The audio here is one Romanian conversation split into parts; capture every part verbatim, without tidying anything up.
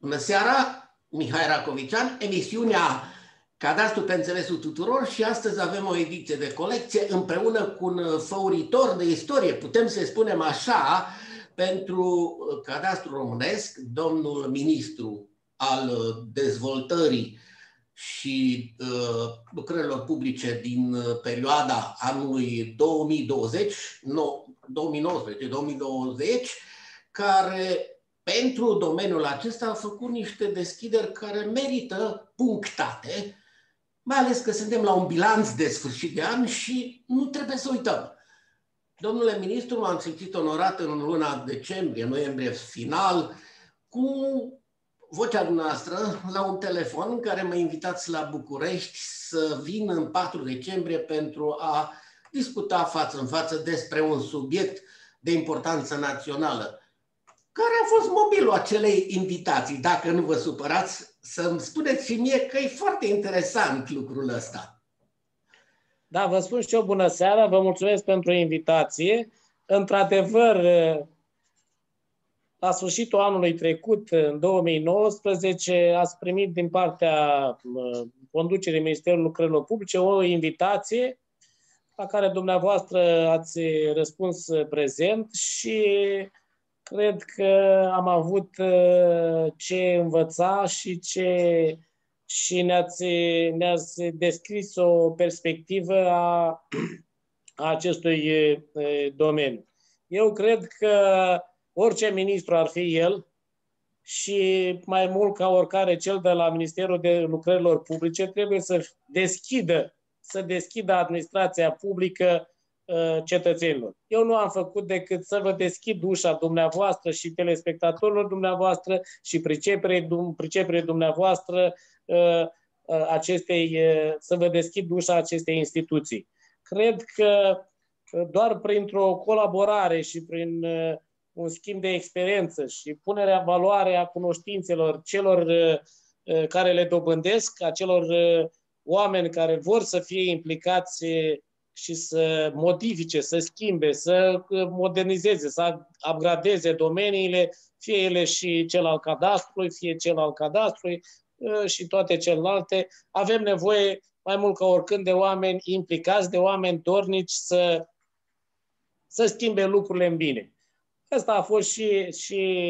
Bună seara, Mihai Racovićan, emisiunea Cadastru pe înțelesul tuturor, și astăzi avem o ediție de colecție împreună cu un făuritor de istorie, putem să spunem așa, pentru Cadastru românesc, domnul ministru al dezvoltării și uh, lucrărilor publice din perioada anului două mii douăzeci, no, două mii nouăsprezece două mii douăzeci, care pentru domeniul acesta a făcut niște deschideri care merită punctate, mai ales că suntem la un bilanț de sfârșit de an și nu trebuie să uităm. Domnule ministru, m-am simțit onorat în luna decembrie, noiembrie final, cu vocea dumneavoastră la un telefon în care mă invitați la București să vin în patru decembrie pentru a discuta față în față despre un subiect de importanță națională. Care a fost mobilul acelei invitații? Dacă nu vă supărați, să-mi spuneți și mie că e foarte interesant lucrul ăsta. Da, vă spun și eu bună seara, vă mulțumesc pentru invitație. Într-adevăr, la sfârșitul anului trecut, în două mii nouăsprezece, ați primit din partea conducerii Ministerului Lucrărilor Publice o invitație la care dumneavoastră ați răspuns prezent și cred că am avut ce învăța și, ce, și ne-ați, ne-ați descris o perspectivă a, a acestui domeniu. Eu cred că orice ministru ar fi el și mai mult ca oricare cel de la Ministerul de Lucrărilor Publice trebuie să deschidă, să deschidă administrația publică cetățenilor. Eu nu am făcut decât să vă deschid ușa dumneavoastră și telespectatorilor dumneavoastră și priceperii dumneavoastră acestei, să vă deschid ușa acestei instituții. Cred că doar printr-o colaborare și prin un schimb de experiență și punerea în valoare a cunoștințelor celor care le dobândesc, a celor oameni care vor să fie implicați și să modifice, să schimbe, să modernizeze, să upgradeze domeniile, fie ele și cel al cadastrului, fie cel al cadastrului și toate celelalte. Avem nevoie mai mult ca oricând de oameni implicați, de oameni dornici să, să schimbe lucrurile în bine. Asta a fost și, și,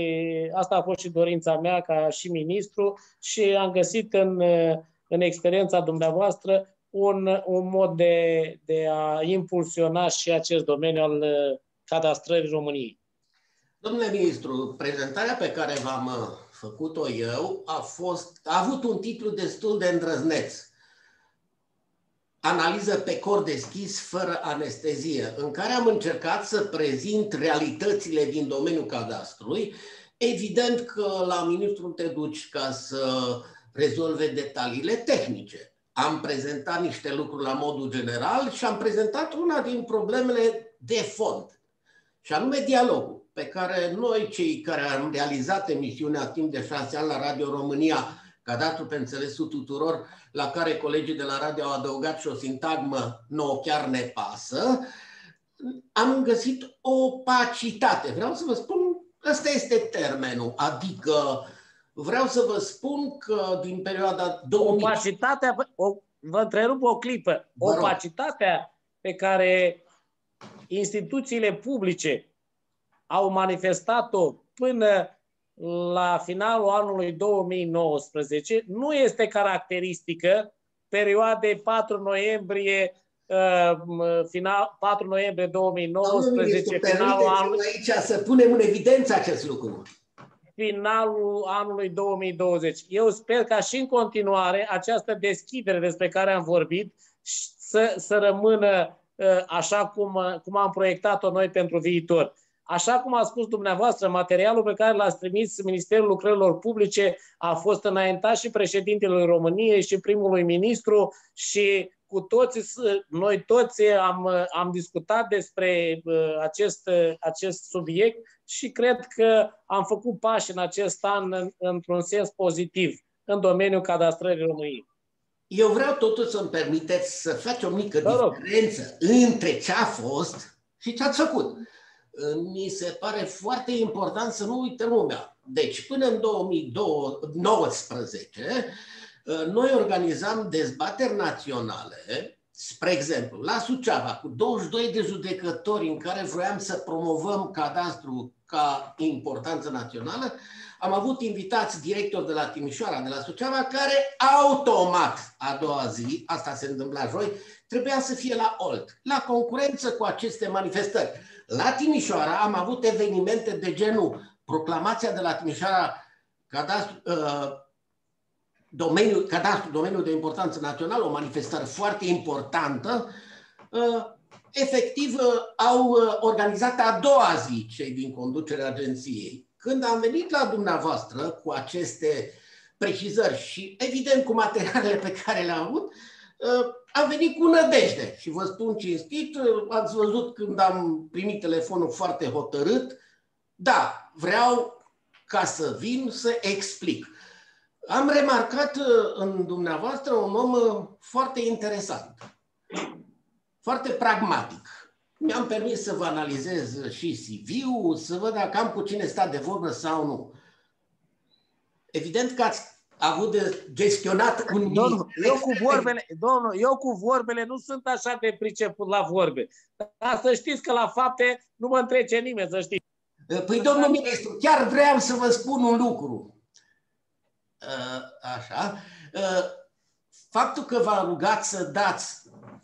asta a fost și dorința mea ca și ministru și am găsit în, în experiența dumneavoastră Un, un mod de, de a impulsiona și acest domeniu al cadastrării României. Domnule ministru, prezentarea pe care v-am făcut-o eu a, fost, a avut un titlu destul de îndrăzneț. Analiză pe cor deschis, fără anestezie, în care am încercat să prezint realitățile din domeniul cadastrului. Evident că la ministru te duci ca să rezolve detaliile tehnice. Am prezentat niște lucruri la modul general și am prezentat una din problemele de fond, și anume dialogul, pe care noi, cei care am realizat emisiunea timp de șase ani la Radio România, Cadastru pe înțelesul tuturor, la care colegii de la radio au adăugat și o sintagmă nouă, chiar ne pasă, am găsit opacitate. Vreau să vă spun, ăsta este termenul, adică vreau să vă spun că din perioada două mii... Opacitatea, o, vă întrerup o clipă, opacitatea pe care instituțiile publice au manifestat-o până la finalul anului două mii nouăsprezece nu este caracteristică perioadei patru noiembrie, final, patru noiembrie două mii nouăsprezece, finalul anului... Aici să punem în evidență acest lucru. Finalul anului două mii douăzeci. Eu sper ca și în continuare această deschidere despre care am vorbit să, să rămână așa cum, cum am proiectat-o noi pentru viitor. Așa cum a spus dumneavoastră, materialul pe care l-ați trimis Ministerul Lucrărilor Publice a fost înaintat și președintelui României și primului ministru și cu toții, noi toți am, am discutat despre acest, acest subiect și cred că am făcut pași în acest an în, într-un sens pozitiv în domeniul cadastrării României. Eu vreau totuși să-mi permiteți să fac o mică diferență între ce a fost și ce ați făcut. Mi se pare foarte important să nu uităm lumea. Deci, până în două mii nouăsprezece, noi organizam dezbateri naționale, spre exemplu, la Suceava, cu douăzeci și doi de judecători în care vroiam să promovăm cadastru ca importanță națională. Am avut invitați directori de la Timișoara, de la Suceava, care automat a doua zi, asta se întâmpla joi, trebuia să fie la Olt, la concurență cu aceste manifestări. La Timișoara am avut evenimente de genul proclamația de la Timișoara cadastru, uh, domeniul, cadastru, domeniul de importanță națională, o manifestare foarte importantă. Uh, efectiv, uh, au organizat a doua zi cei din conducerea agenției. Când am venit la dumneavoastră cu aceste precizări și, evident, cu materialele pe care le-am avut, am venit cu nădejde și vă spun cinstit, ați văzut când am primit telefonul foarte hotărât, da, vreau ca să vin să explic. Am remarcat în dumneavoastră un om foarte interesant, foarte pragmatic. Mi-am permis să vă analizez și C V-ul, să văd dacă am cu cine sta de vorbă sau nu. Evident că ați avut de gestionat un domnul, eu, cu vorbele, domnul, eu cu vorbele nu sunt așa de priceput la vorbe. Dar să știți că la fapte nu mă întrece nimeni, să știți. Păi, domnul ministru, chiar vreau să vă spun un lucru. Așa. Faptul că v-am rugat să dați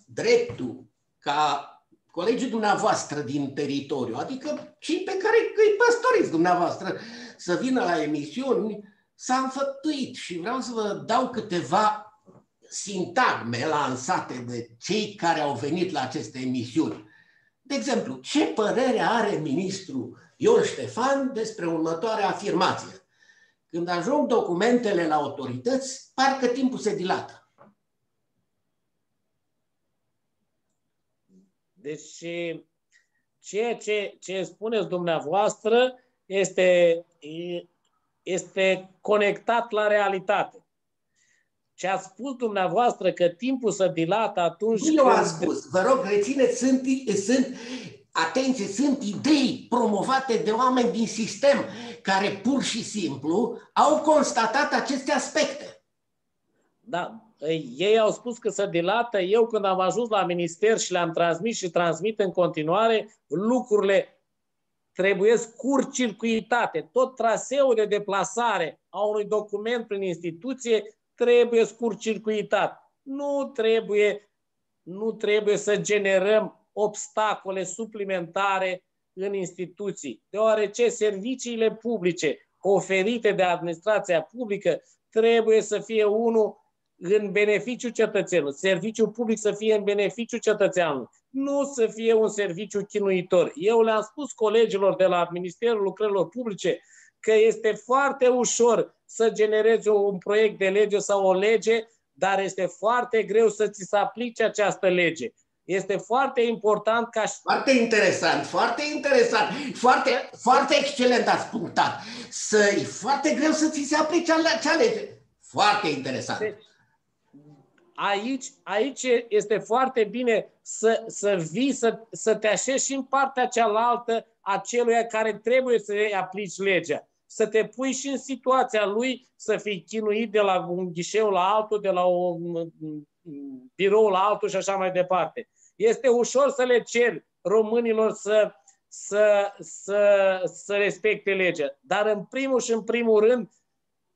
dreptul ca colegii dumneavoastră din teritoriu, adică cei pe care îi păstoriți dumneavoastră, să vină la emisiuni, s-a înfăptuit și vreau să vă dau câteva sintagme lansate de cei care au venit la aceste emisiuni. De exemplu, ce părere are ministrul Ion Ștefan despre următoarea afirmație? Când ajung documentele la autorități, parcă timpul se dilată. Deci, ceea ce, ce spuneți dumneavoastră este, este conectat la realitate. Ce ați spus dumneavoastră că timpul se dilată atunci... Nu eu am spus, vă rog, rețineți, sunt, sunt, atenție, sunt idei promovate de oameni din sistem care pur și simplu au constatat aceste aspecte. Da. Ei au spus că se dilată, eu când am ajuns la minister și le-am transmis și transmit în continuare, lucrurile trebuie scurt-circuitate. Tot traseul de deplasare a unui document prin instituție trebuie scurt-circuitat. Nu trebuie, nu trebuie să generăm obstacole suplimentare în instituții, deoarece serviciile publice oferite de administrația publică trebuie să fie unul în beneficiu cetățenului, serviciul public să fie în beneficiu cetățeanului, nu să fie un serviciu chinuitor. Eu le-am spus colegilor de la Ministerul Lucrărilor Publice că este foarte ușor să generezi un proiect de lege sau o lege, dar este foarte greu să ți se aplice această lege. Este foarte important ca și... Foarte interesant, foarte interesant, foarte, foarte excelent ați punctat. Să, e foarte greu să ți se aplice acea lege. Foarte interesant. Deci, Aici, aici este foarte bine să, să vii, să, să te așezi și în partea cealaltă a celuia care trebuie să aplici legea. Să te pui și în situația lui, să fii chinuit de la un ghișeu la altul, de la un birou la altul și așa mai departe. Este ușor să le ceri românilor să, să, să, să respecte legea. Dar în primul și în primul rând,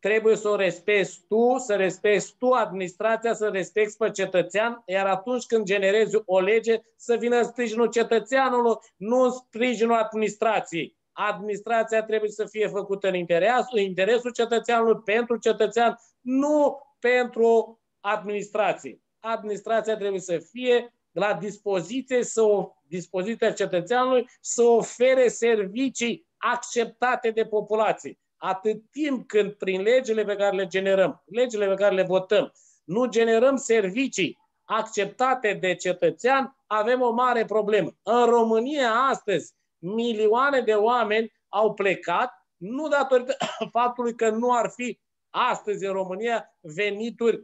trebuie să o respecti tu, să respecti tu administrația, să respecti pe cetățean, iar atunci când generezi o lege, să vină în sprijinul cetățeanului, nu în sprijinul administrației. Administrația trebuie să fie făcută în interesul, interesul cetățeanului, pentru cetățean, nu pentru administrație. Administrația trebuie să fie la dispoziție, să o, dispoziția cetățeanului, să ofere servicii acceptate de populație. Atât timp când prin legile pe care le generăm, legile pe care le votăm, nu generăm servicii acceptate de cetățean, avem o mare problemă. În România astăzi, milioane de oameni au plecat, nu datorită faptului că nu ar fi astăzi în România venituri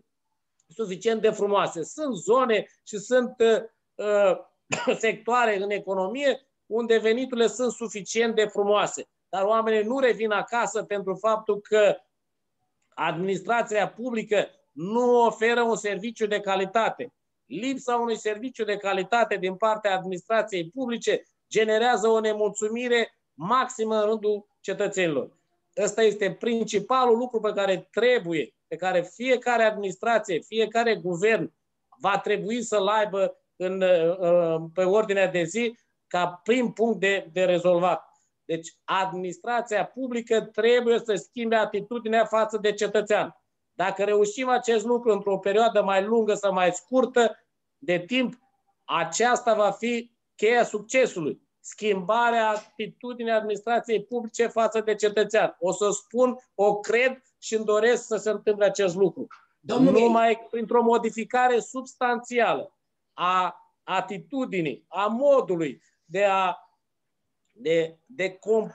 suficient de frumoase. Sunt zone și sunt uh, sectoare în economie unde veniturile sunt suficient de frumoase. dar oamenii nu revin acasă pentru faptul că administrația publică nu oferă un serviciu de calitate. Lipsa unui serviciu de calitate din partea administrației publice generează o nemulțumire maximă în rândul cetățenilor. Ăsta este principalul lucru pe care trebuie, pe care fiecare administrație, fiecare guvern va trebui să-l aibă în, pe ordinea de zi ca prim punct de, de rezolvat. Deci administrația publică trebuie să schimbe atitudinea față de cetățean. Dacă reușim acest lucru într-o perioadă mai lungă sau mai scurtă de timp, aceasta va fi cheia succesului. Schimbarea atitudinii administrației publice față de cetățean. O să spun, o cred și îmi doresc să se întâmple acest lucru. Domnule... Numai printr-o modificare substanțială a atitudinii, a modului de a, de, de, com,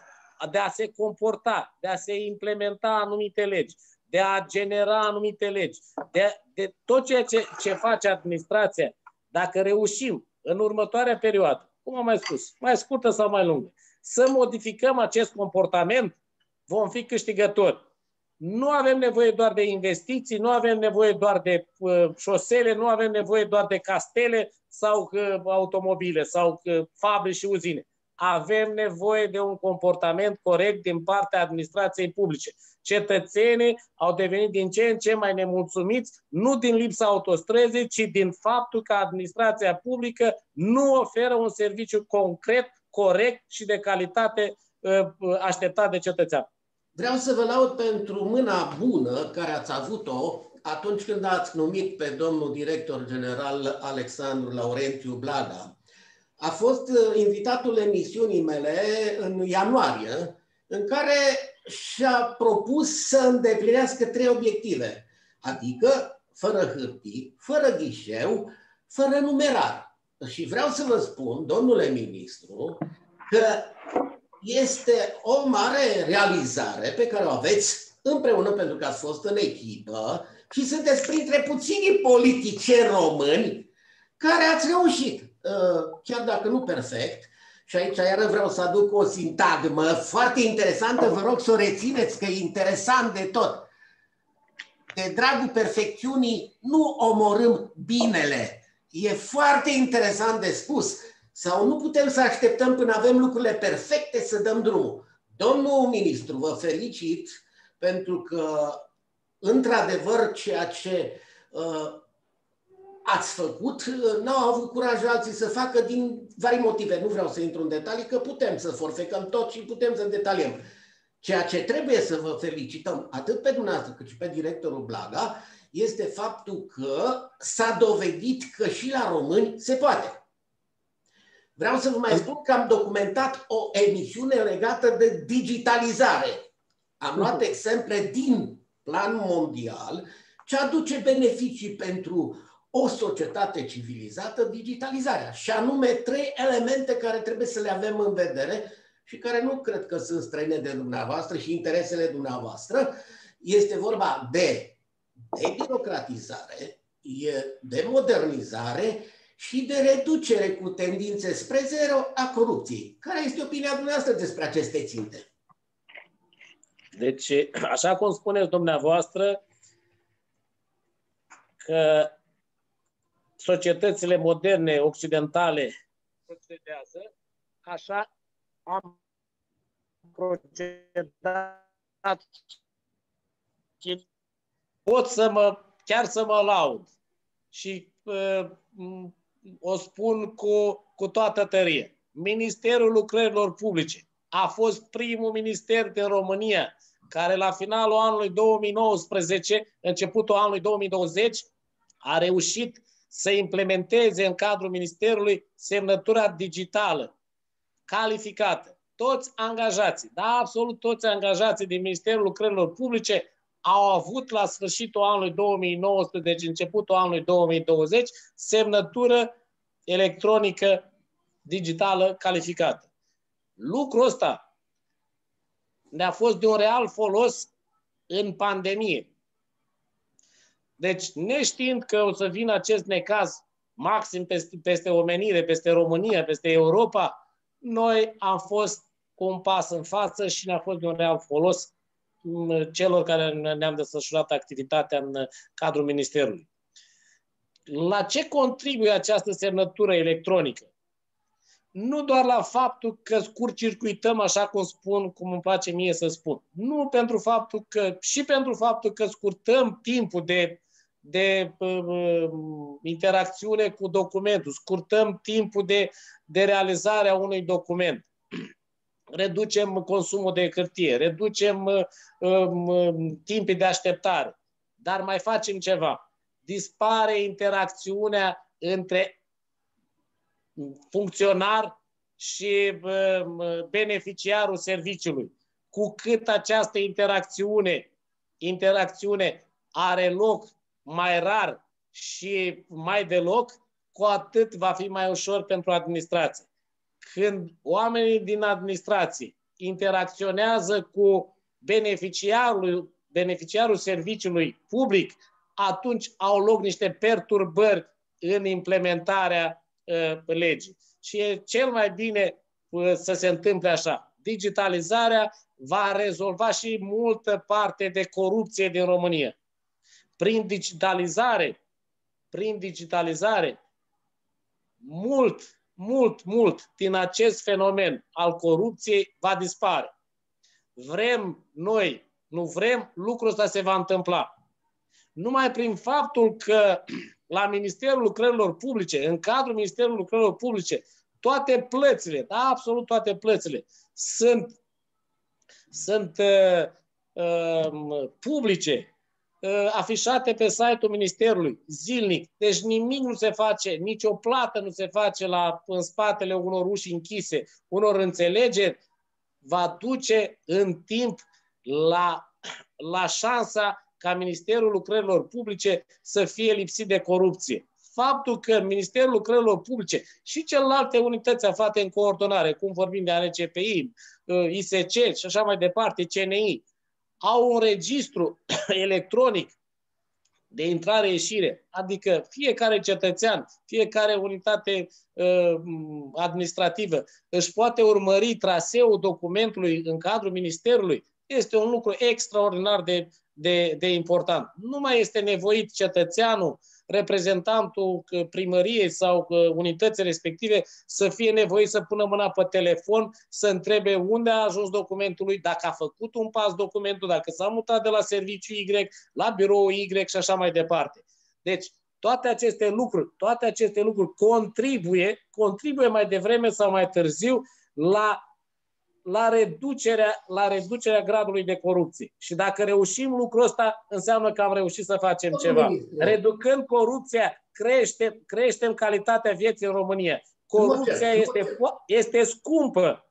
de a se comporta, de a se implementa anumite legi, de a genera anumite legi, de, de tot ceea ce, ce face administrația, dacă reușim în următoarea perioadă, cum am mai spus, mai scurtă sau mai lungă, să modificăm acest comportament, vom fi câștigători. Nu avem nevoie doar de investiții, nu avem nevoie doar de uh, șosele, nu avem nevoie doar de castele sau uh, automobile sau uh, fabrici și uzine. Avem nevoie de un comportament corect din partea administrației publice. Cetățenii au devenit din ce în ce mai nemulțumiți, nu din lipsa autostrăzii, ci din faptul că administrația publică nu oferă un serviciu concret, corect și de calitate așteptat de cetățean. Vreau să vă laud pentru mâna bună care ați avut-o atunci când ați numit pe domnul director general Alexandru Laurentiu Blaga. A fost invitatul emisiunii mele în ianuarie, în care și-a propus să îndeplinească trei obiective, adică fără hârtii, fără ghișeu, fără numerar. Și vreau să vă spun, domnule ministru, că este o mare realizare pe care o aveți împreună, pentru că ați fost în echipă și sunteți printre puținii politicieni români care ați reușit, chiar dacă nu perfect. Și aici iară vreau să aduc o sintagmă foarte interesantă, vă rog să o rețineți că e interesant de tot. De dragul perfecțiunii nu omorâm binele. E foarte interesant de spus. Sau nu putem să așteptăm până avem lucrurile perfecte să dăm drumul. Domnul ministru, vă felicit pentru că, într-adevăr, ceea ce uh, ați făcut, n-au avut curaj alții să facă din vari motive. Nu vreau să intru în detalii, că putem să forfecăm tot și putem să detaliem. Ceea ce trebuie să vă felicităm, atât pe dumneavoastră cât și pe directorul Blaga, este faptul că s-a dovedit că și la români se poate. Vreau să vă mai spun că am documentat o emisiune legată de digitalizare. Am luat exemple din plan mondial ce aduce beneficii pentru o societate civilizată, digitalizarea. Și anume trei elemente care trebuie să le avem în vedere și care nu cred că sunt străine de dumneavoastră și interesele dumneavoastră. Este vorba de debirocratizare, de modernizare și de reducere cu tendințe spre zero a corupției. Care este opinia dumneavoastră despre aceste ținte? Deci, așa cum spuneți dumneavoastră, că societățile moderne, occidentale, procedează, așa am procedat și pot să mă, chiar să mă laud și uh, o spun cu, cu toată tărie. Ministerul Lucrărilor Publice a fost primul minister din România care la finalul anului două mii nouăsprezece, începutul anului două mii douăzeci, a reușit să implementeze în cadrul Ministerului semnătura digitală, calificată. Toți angajații, da, absolut toți angajații din Ministerul Lucrărilor Publice au avut la sfârșitul anului două mii nouăsprezece, deci începutul anului două mii douăzeci, semnătură electronică digitală calificată. Lucrul ăsta ne-a fost de un real folos în pandemie. Deci, neștiind că o să vină acest necaz maxim peste, peste omenire, peste România, peste Europa, noi am fost cu un pas în față și ne-a fost de un real folos celor care ne-am desfășurat activitatea în cadrul Ministerului. La ce contribuie această semnătură electronică? Nu doar la faptul că scurt-circuităm, așa cum spun, cum îmi place mie să spun. Nu pentru faptul că, și pentru faptul că scurtăm timpul de, de uh, interacțiune cu documentul, scurtăm timpul de, de realizare a unui document. Reducem consumul de hârtie, reducem uh, um, timpii de așteptare, dar mai facem ceva. Dispare interacțiunea între funcționar și uh, beneficiarul serviciului. Cu cât această interacțiune, interacțiune are loc mai rar și mai deloc, cu atât va fi mai ușor pentru administrație. Când oamenii din administrație interacționează cu beneficiarul, beneficiarul serviciului public, atunci au loc niște perturbări în implementarea uh, legii. Și e cel mai bine uh, să se întâmple așa. Digitalizarea va rezolva și multă parte de corupție din România. Prin digitalizare, prin digitalizare, mult Mult, mult din acest fenomen al corupției va dispare. Vrem noi, nu vrem, lucrul ăsta se va întâmpla. Numai prin faptul că la Ministerul Lucrărilor Publice, în cadrul Ministerului Lucrărilor Publice, toate plățile, da, absolut toate plățile, sunt, sunt uh, uh, publice, afișate pe site-ul Ministerului, zilnic. Deci nimic nu se face, nicio plată nu se face la, în spatele unor uși închise, unor înțelegeri, va duce în timp la, la șansa ca Ministerul Lucrărilor Publice să fie lipsit de corupție. Faptul că Ministerul Lucrărilor Publice și celelalte unități aflate în coordonare, cum vorbim de A N C P I, I S C și așa mai departe, C N I, au un registru electronic de intrare-ieșire, adică fiecare cetățean, fiecare unitate uh, administrativă își poate urmări traseul documentului în cadrul Ministerului, este un lucru extraordinar de, de, de important. Nu mai este nevoit cetățeanul, reprezentantul primăriei sau unității respective să fie nevoit să pună mâna pe telefon, să întrebe unde a ajuns documentul lui, dacă a făcut un pas documentul, dacă s-a mutat de la serviciu Y, la birou Y și așa mai departe. Deci, toate aceste lucruri, toate aceste lucruri contribuie, contribuie mai devreme sau mai târziu la, la, reducerea, la reducerea gradului de corupție. Și dacă reușim lucrul ăsta, înseamnă că am reușit să facem ceva. Reducând corupția, creștem, creștem calitatea vieții în România. Corupția este, este scumpă,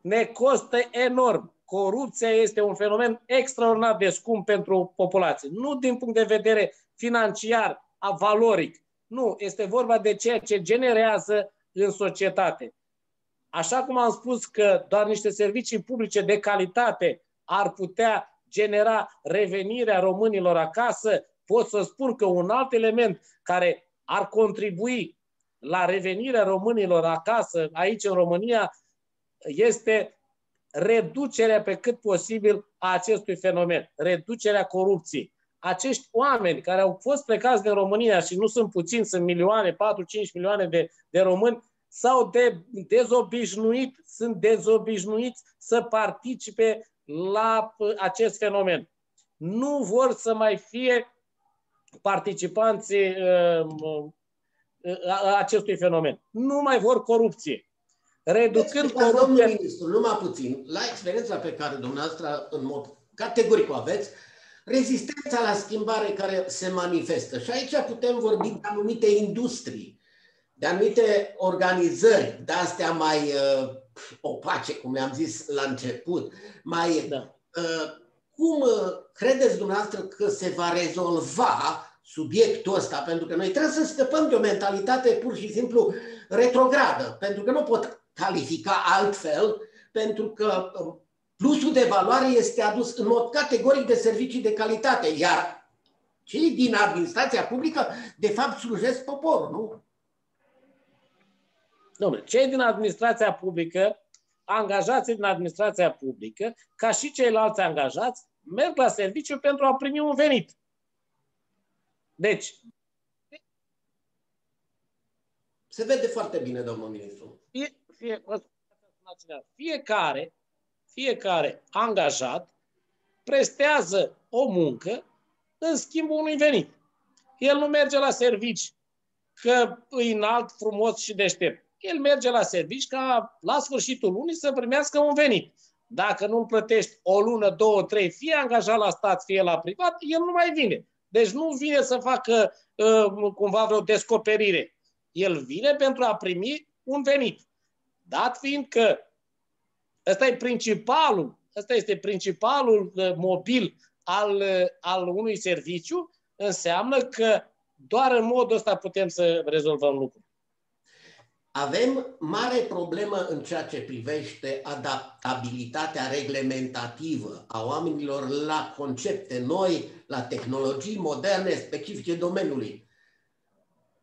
ne costă enorm. Corupția este un fenomen extraordinar de scump pentru populație. Nu din punct de vedere financiar, valoric. Nu, este vorba de ceea ce generează în societate. Așa cum am spus că doar niște servicii publice de calitate ar putea genera revenirea românilor acasă, pot să spun că un alt element care ar contribui la revenirea românilor acasă, aici în România, este reducerea pe cât posibil a acestui fenomen, reducerea corupției. Acești oameni care au fost plecați din România și nu sunt puțini, sunt milioane, patru-cinci milioane de, de români, sau de dezobișnuit, sunt dezobișnuiți să participe la acest fenomen. Nu vor să mai fie participanți uh, acestui fenomen. Nu mai vor corupție. Reducând corupția... Domnul ministru, numai puțin, la experiența pe care dumneavoastră în mod categoric o aveți, rezistența la schimbare care se manifestă. Și aici putem vorbi de anumite industrii, de anumite organizări de-astea mai uh, opace, cum le-am zis la început, mai, da. uh, cum uh, credeți dumneavoastră că se va rezolva subiectul ăsta? Pentru că noi trebuie să scăpăm de o mentalitate pur și simplu retrogradă, pentru că nu pot califica altfel, pentru că plusul de valoare este adus în mod categoric de servicii de calitate, iar cei din administrația publică, de fapt, slujesc poporul, nu? Dom'le, cei din administrația publică angajații din administrația publică, ca și ceilalți angajați, merg la serviciu pentru a primi un venit. Deci, se vede foarte bine, domnul ministru. Fie, fie, fiecare, fiecare angajat prestează o muncă în schimbul unui venit. El nu merge la servici că e înalt, frumos și deștept. El merge la servici ca la sfârșitul lunii să primească un venit. Dacă nu îl plătești o lună, două, trei, fie angajat la stat, fie la privat, el nu mai vine. Deci nu vine să facă cumva vreo descoperire. El vine pentru a primi un venit. Dat fiind că ăsta e principalul, ăsta este principalul mobil al, al unui serviciu, înseamnă că doar în modul ăsta putem să rezolvăm lucrurile. Avem mare problemă în ceea ce privește adaptabilitatea reglementativă a oamenilor la concepte noi, la tehnologii moderne specifice domeniului.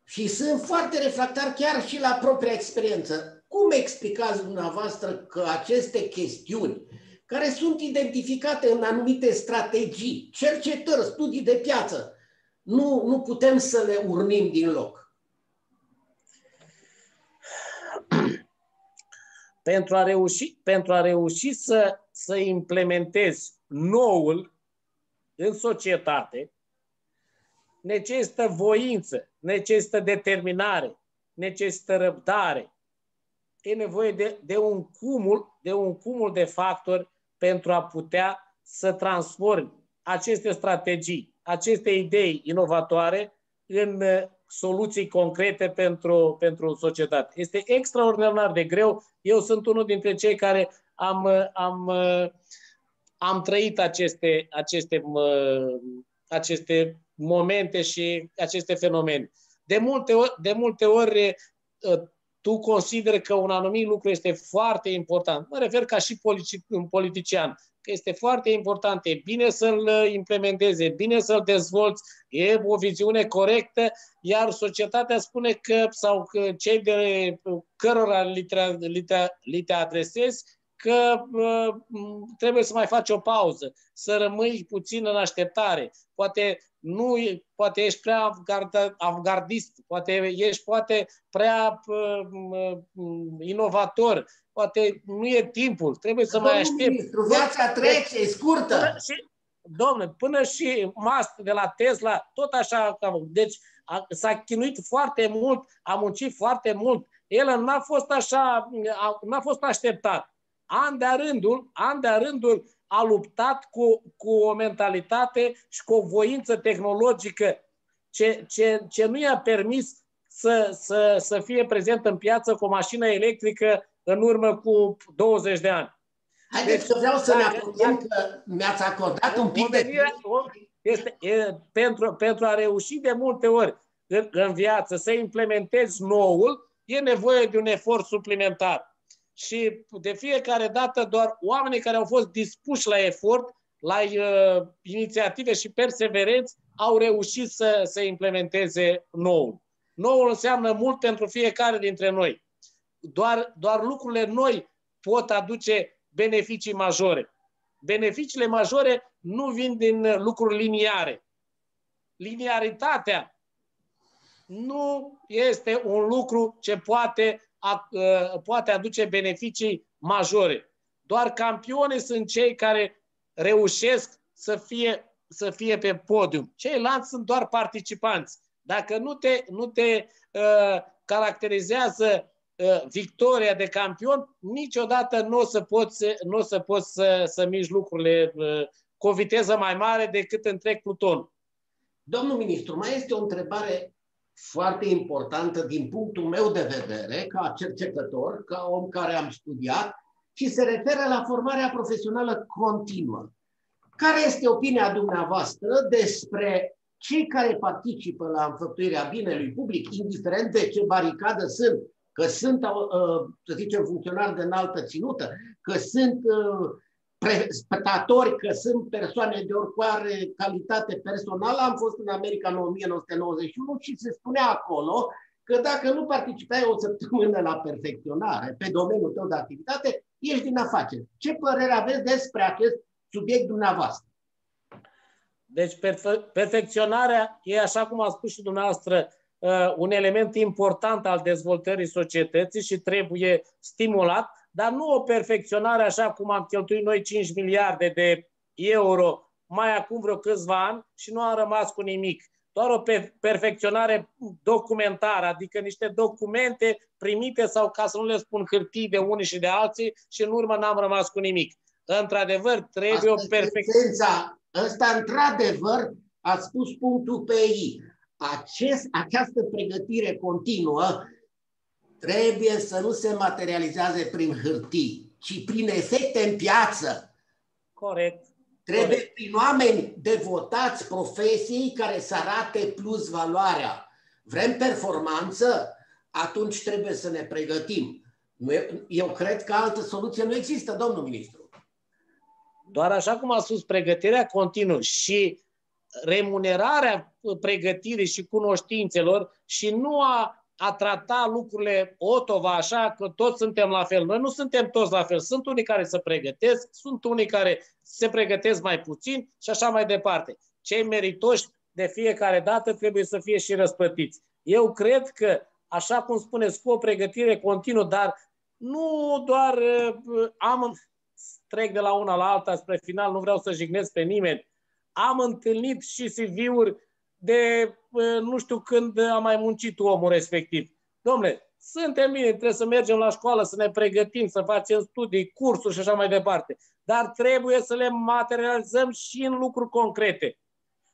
Și sunt foarte refractari chiar și la propria experiență. Cum explicați dumneavoastră că aceste chestiuni, care sunt identificate în anumite strategii, cercetări, studii de piață, nu, nu putem să le urnim din loc? Pentru a reuși, pentru a reuși să, să implementezi noul în societate, necesită voință, necesită determinare, necesită răbdare. E nevoie de, de, un cumul, de un cumul de factori pentru a putea să transformi aceste strategii, aceste idei inovatoare în soluții concrete pentru, pentru societate. Este extraordinar de greu. Eu sunt unul dintre cei care am, am, am trăit aceste, aceste, aceste momente și aceste fenomene. De multe ori, de multe ori tu consideri că un anumit lucru este foarte important. Mă refer ca și politician, că este foarte important, e bine să-l implementeze, e bine să-l dezvolți, e o viziune corectă, iar societatea spune că, sau că cei de cărora li te, li te, li te adresezi, că uh, trebuie să mai faci o pauză, să rămâi puțin în așteptare, poate nu, poate ești prea avantgardist, poate ești poate prea uh, inovator, poate nu e timpul, trebuie să mai aștepți. Viața trece, e scurtă. Domnule, până și Musk de la Tesla, tot așa, deci s-a chinuit foarte mult, a muncit foarte mult. El n-a fost așa, n-a fost așteptat. An de-a rândul, an de-a rândul a luptat cu, cu o mentalitate și cu o voință tehnologică ce, ce, ce nu i-a permis să, să, să fie prezent în piață cu o mașină electrică în urmă cu douăzeci de ani. Haideți deci, că vreau să ne apropiem, că mi-ați acordat un pic de este, e, pentru, pentru a reuși de multe ori în, în viață să implementezi noul, e nevoie de un efort suplimentar. Și de fiecare dată doar oamenii care au fost dispuși la efort, la uh, inițiative și perseverenți, au reușit să, să implementeze noul. Noul înseamnă mult pentru fiecare dintre noi. Doar, doar lucrurile noi pot aduce beneficii majore. Beneficiile majore nu vin din lucruri liniare. Liniaritatea nu este un lucru ce poate A, a, poate aduce beneficii majore. Doar campionii sunt cei care reușesc să fie, să fie pe podium. Ceilalți sunt doar participanți. Dacă nu te, nu te uh, caracterizează uh, victoria de campion, niciodată nu o să poți, nu o să, poți să, să miști lucrurile uh, cu o viteză mai mare decât întreg plutonul. Domnul ministru, mai este o întrebare foarte importantă din punctul meu de vedere, ca cercetător, ca om care am studiat, și se referă la formarea profesională continuă. Care este opinia dumneavoastră despre cei care participă la înfăptuirea binelui public, indiferent de ce baricadă sunt, că sunt, să zicem, funcționari de înaltă ținută, că sunt spectatori, că sunt persoane de oricare calitate personală? Am fost în America în o mie nouă sute nouăzeci și unu și se spunea acolo că dacă nu participai o săptămână la perfecționare pe domeniul tău de activitate, ieși din afaceri. Ce părere aveți despre acest subiect dumneavoastră? Deci perfe perfecționarea e, așa cum a spus și dumneavoastră, un element important al dezvoltării societății și trebuie stimulat, dar nu o perfecționare așa cum am cheltuit noi cinci miliarde de euro mai acum vreo câțiva ani și nu am rămas cu nimic. Doar o perfecționare documentară, adică niște documente primite sau, ca să nu le spun, hârtii de unii și de alții și în urmă n-am rămas cu nimic. Într-adevăr, trebuie o perfecționare. Ăsta, într-adevăr, a spus punctul pe I. Acest, această pregătire continuă trebuie să nu se materializeze prin hârtii, ci prin efecte în piață. Corect. Trebuie Corect. Prin oameni devotați profesiei care să arate plus valoarea. Vrem performanță? Atunci trebuie să ne pregătim. Eu cred că altă soluție nu există, domnul ministru. Doar așa cum a spus, pregătirea continuă și remunerarea pregătirii și cunoștințelor și nu a, a trata lucrurile otova așa că toți suntem la fel. Noi nu suntem toți la fel. Sunt unii care se pregătesc, sunt unii care se pregătesc mai puțin și așa mai departe. Cei meritoși de fiecare dată trebuie să fie și răsplătiți. Eu cred că, așa cum spuneți, cu o pregătire continuă, dar nu doar uh, am... trec de la una la alta spre final, nu vreau să jignesc pe nimeni. Am întâlnit și C V-uri de nu știu când a mai muncit omul respectiv. Dom'le, suntem bine, trebuie să mergem la școală, să ne pregătim, să facem studii, cursuri și așa mai departe. Dar trebuie să le materializăm și în lucruri concrete.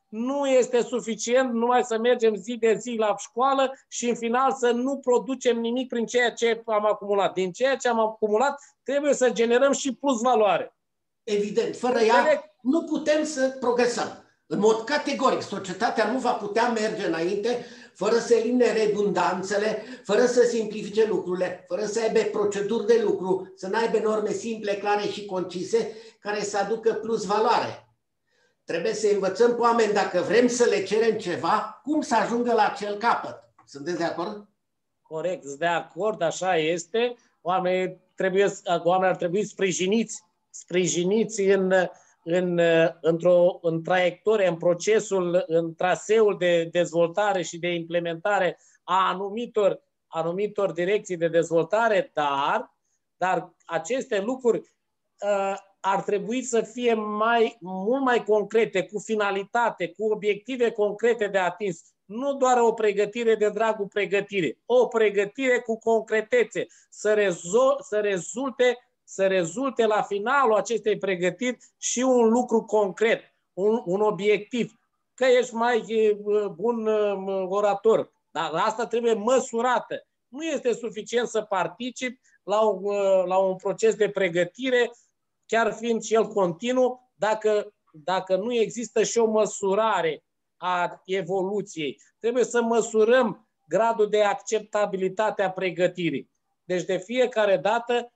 Nu este suficient numai să mergem zi de zi la școală și în final să nu producem nimic prin ceea ce am acumulat. Din ceea ce am acumulat trebuie să generăm și plus valoare. Evident, fără ea nu putem să progresăm. În mod categoric, societatea nu va putea merge înainte fără să elimine redundanțele, fără să simplifice lucrurile, fără să aibă proceduri de lucru, să n-aibă norme simple, clare și concise care să aducă plus valoare. Trebuie să învățăm pe oameni, dacă vrem să le cerem ceva, cum să ajungă la acel capăt. Sunteți de acord? Corect, sunt de acord, așa este. Oamenii, trebuie, oamenii ar trebui sprijiniți, sprijiniți în, în, într-o în traiectorie, în procesul, în traseul de dezvoltare și de implementare a anumitor, anumitor direcții de dezvoltare, dar, dar aceste lucruri uh, ar trebui să fie mai, mult mai concrete, cu finalitate, cu obiective concrete de atins. Nu doar o pregătire de dragul pregătire, o pregătire cu concretețe, să, rezol, să, rezulte, să rezulte la finalul acestei pregătiri și un lucru concret, un, un obiectiv. Că ești mai bun orator, dar asta trebuie măsurată. Nu este suficient să participi la un, la un proces de pregătire, chiar fiind și el continuu, dacă, dacă nu există și o măsurare a evoluției. Trebuie să măsurăm gradul de acceptabilitate a pregătirii. Deci de fiecare dată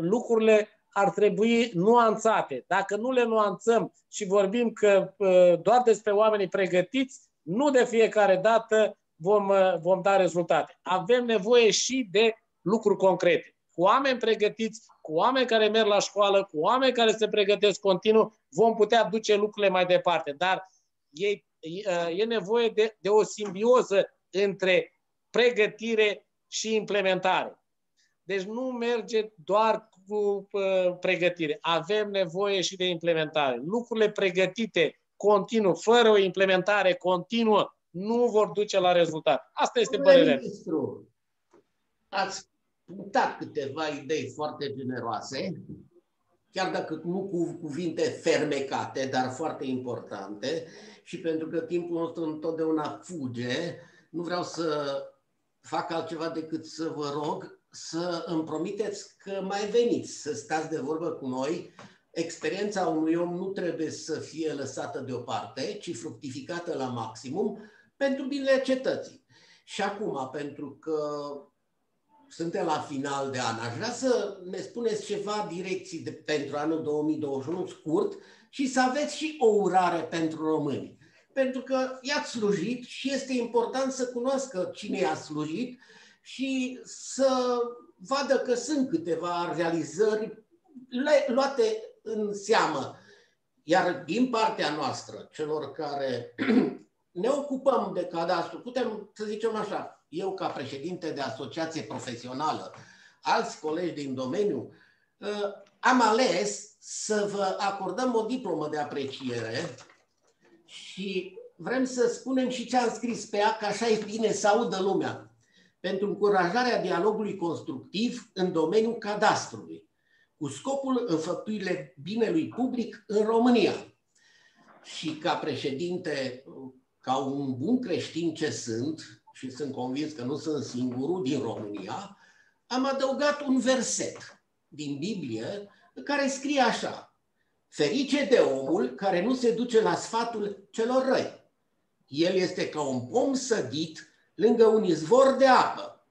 lucrurile ar trebui nuanțate. Dacă nu le nuanțăm și vorbim că doar despre oamenii pregătiți, nu de fiecare dată vom, vom da rezultate. Avem nevoie și de lucruri concrete. Cu oameni pregătiți, cu oameni care merg la școală, cu oameni care se pregătesc continuu, vom putea duce lucrurile mai departe. Dar e, e nevoie de, de o simbioză între pregătire și implementare. Deci nu merge doar cu uh, pregătire. Avem nevoie și de implementare. Lucrurile pregătite continuu, fără o implementare continuă, nu vor duce la rezultat. Asta este părerea. Am dat câteva idei foarte generoase, chiar dacă nu cu cuvinte fermecate, dar foarte importante, și pentru că timpul nostru întotdeauna fuge, nu vreau să fac altceva decât să vă rog să îmi promiteți că mai veniți, să stați de vorbă cu noi. Experiența unui om nu trebuie să fie lăsată deoparte, ci fructificată la maximum pentru binele cetății. Și acum, pentru că suntem la final de an, aș vrea să ne spuneți ceva direcții de, pentru anul două mii douăzeci și unu, scurt, și să aveți și o urare pentru români. Pentru că i-ați slujit și este important să cunoască cine i-a slujit și să vadă că sunt câteva realizări luate în seamă. Iar din partea noastră, celor care ne ocupăm de cadastru, putem să zicem așa, eu ca președinte de asociație profesională, alți colegi din domeniu, am ales să vă acordăm o diplomă de apreciere și vrem să spunem și ce am scris pe ea, că așa e bine să audă lumea, pentru încurajarea dialogului constructiv în domeniul cadastrului, cu scopul înfăptuirii binelui public în România. Și ca președinte, ca un bun creștin ce sunt, și sunt convins că nu sunt singurul din România, am adăugat un verset din Biblie care scrie așa: ferice de omul care nu se duce la sfatul celor răi. El este ca un pom sădit lângă un izvor de apă,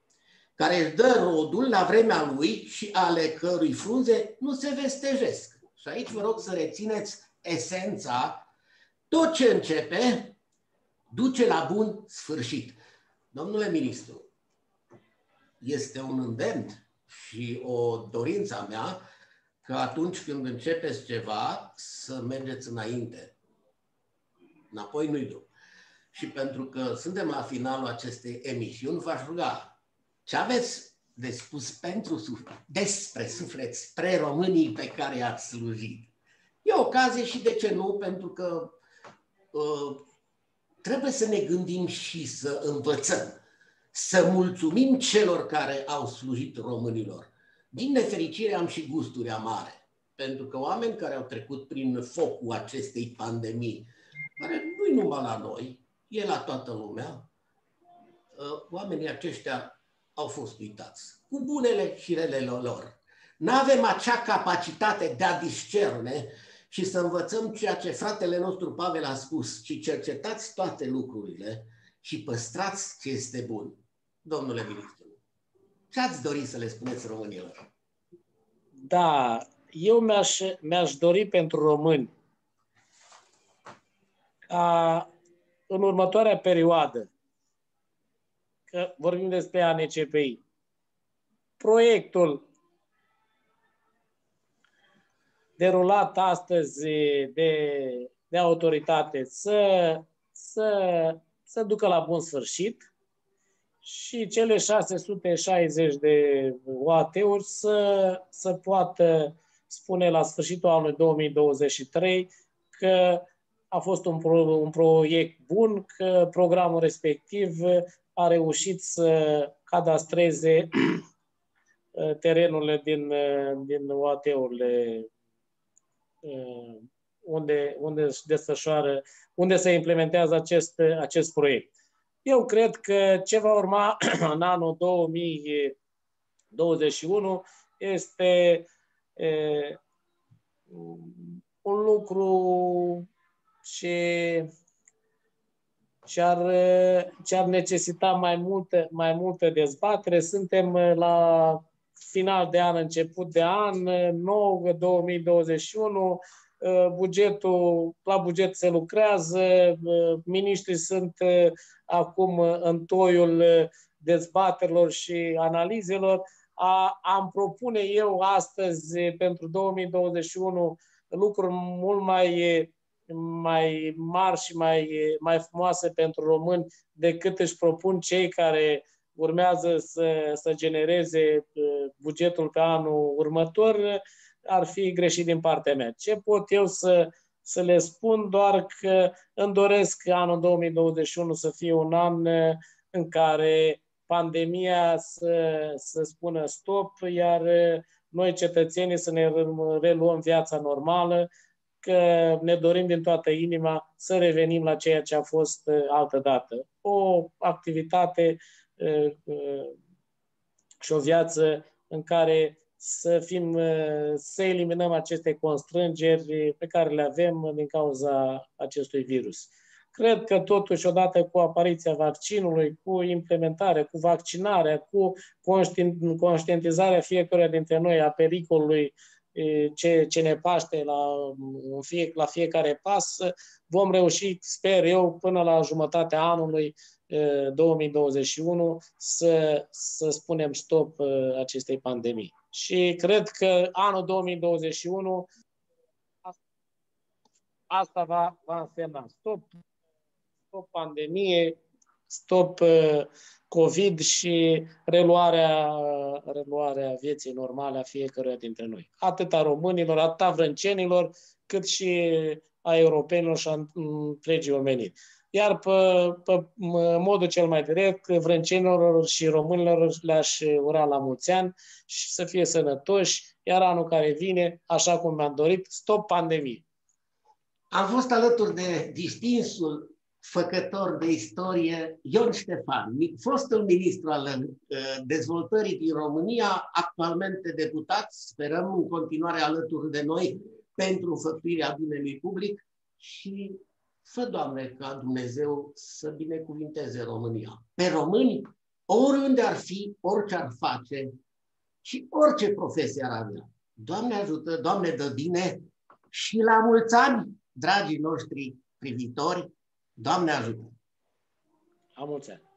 care își dă rodul la vremea lui și ale cărui frunze nu se vestejesc. Și aici vă rog să rețineți esența: tot ce începe duce la bun sfârșit. Domnule ministru, este un îndemn și o dorință a mea că atunci când începeți ceva să mergeți înainte. Înapoi nu-i drum. Și pentru că suntem la finalul acestei emisiuni, v-aș ruga ce aveți de spus pentru suflet, despre suflet, spre românii pe care i-ați slujit. E ocazie și de ce nu, pentru că uh, trebuie să ne gândim și să învățăm, să mulțumim celor care au slujit românilor. Din nefericire am și gusturi amare, pentru că oameni care au trecut prin focul acestei pandemii, care nu-i numai la noi, e la toată lumea, oamenii aceștia au fost uitați, cu bunele și relele lor. N-avem acea capacitate de a discerne și să învățăm ceea ce fratele nostru Pavel a spus, ci cercetați toate lucrurile și păstrați ce este bun. Domnule ministru, ce ați dori să le spuneți românilor? Da, eu mi-aș, mi-aș dori pentru români ca în următoarea perioadă, că vorbim despre A N C P I, proiectul derulat astăzi de, de autoritate să, să, să ducă la bun sfârșit și cele șase sute șaizeci de O A T-uri să, să poată spune la sfârșitul anului două mii douăzeci și trei că a fost un, pro, un proiect bun, că programul respectiv a reușit să cadastreze terenurile din, din O A T-urile unde, unde se desfășoară, unde se implementează acest, acest proiect. Eu cred că ce va urma în anul două mii douăzeci și unu este e, un lucru ce, ce, ar, ce ar necesita mai multă, mai multă dezbatere. Suntem la final de an, început de an, nouă două mii douăzeci și unu, bugetul, la buget se lucrează, miniștrii sunt acum în toiul dezbaterilor și analizelor. A, am propune eu astăzi pentru două mii douăzeci și unu lucruri mult mai mai mari și mai, mai frumoase pentru români decât își propun cei care urmează să, să genereze bugetul pe anul următor. Ar fi greșit din partea mea. Ce pot eu să, să le spun? Doar că îmi doresc anul două mii douăzeci și unu să fie un an în care pandemia să, să spună stop, iar noi cetățenii să ne reluăm viața normală, că ne dorim din toată inima să revenim la ceea ce a fost altădată. O activitate și o viață în care să fim, să eliminăm aceste constrângeri pe care le avem din cauza acestui virus. Cred că totuși, odată cu apariția vaccinului, cu implementarea, cu vaccinarea, cu conștientizarea fiecăruia dintre noi a pericolului Ce, ce ne paște la, fie, la fiecare pas, vom reuși, sper eu, până la jumătatea anului două mii douăzeci și unu să, să spunem stop acestei pandemii. Și cred că anul două mii douăzeci și unu asta va, va însemna stop, stop pandemie, stop COVID și reluarea, reluarea vieții normale a fiecăruia dintre noi. Atât a românilor, atât a vrâncenilor, cât și a europenilor și a întregii omeniri. Iar pe, pe modul cel mai direct, vrâncenilor și românilor le-aș ura la mulți ani și să fie sănătoși, iar anul care vine, așa cum mi-am dorit, stop pandemie. Am fost alături de distinsul făcător de istorie Ion Ștefan, fostul ministru al dezvoltării din România, actualmente deputat, sperăm în continuare alături de noi pentru făptuirea binelui public și fă, Doamne, ca Dumnezeu să binecuvinteze România. Pe români, oriunde ar fi, orice ar face și orice profesie ar avea. Doamne ajută, Doamne dă bine și la mulți ani, dragii noștri privitori, Doamne ajută! La mulți ani!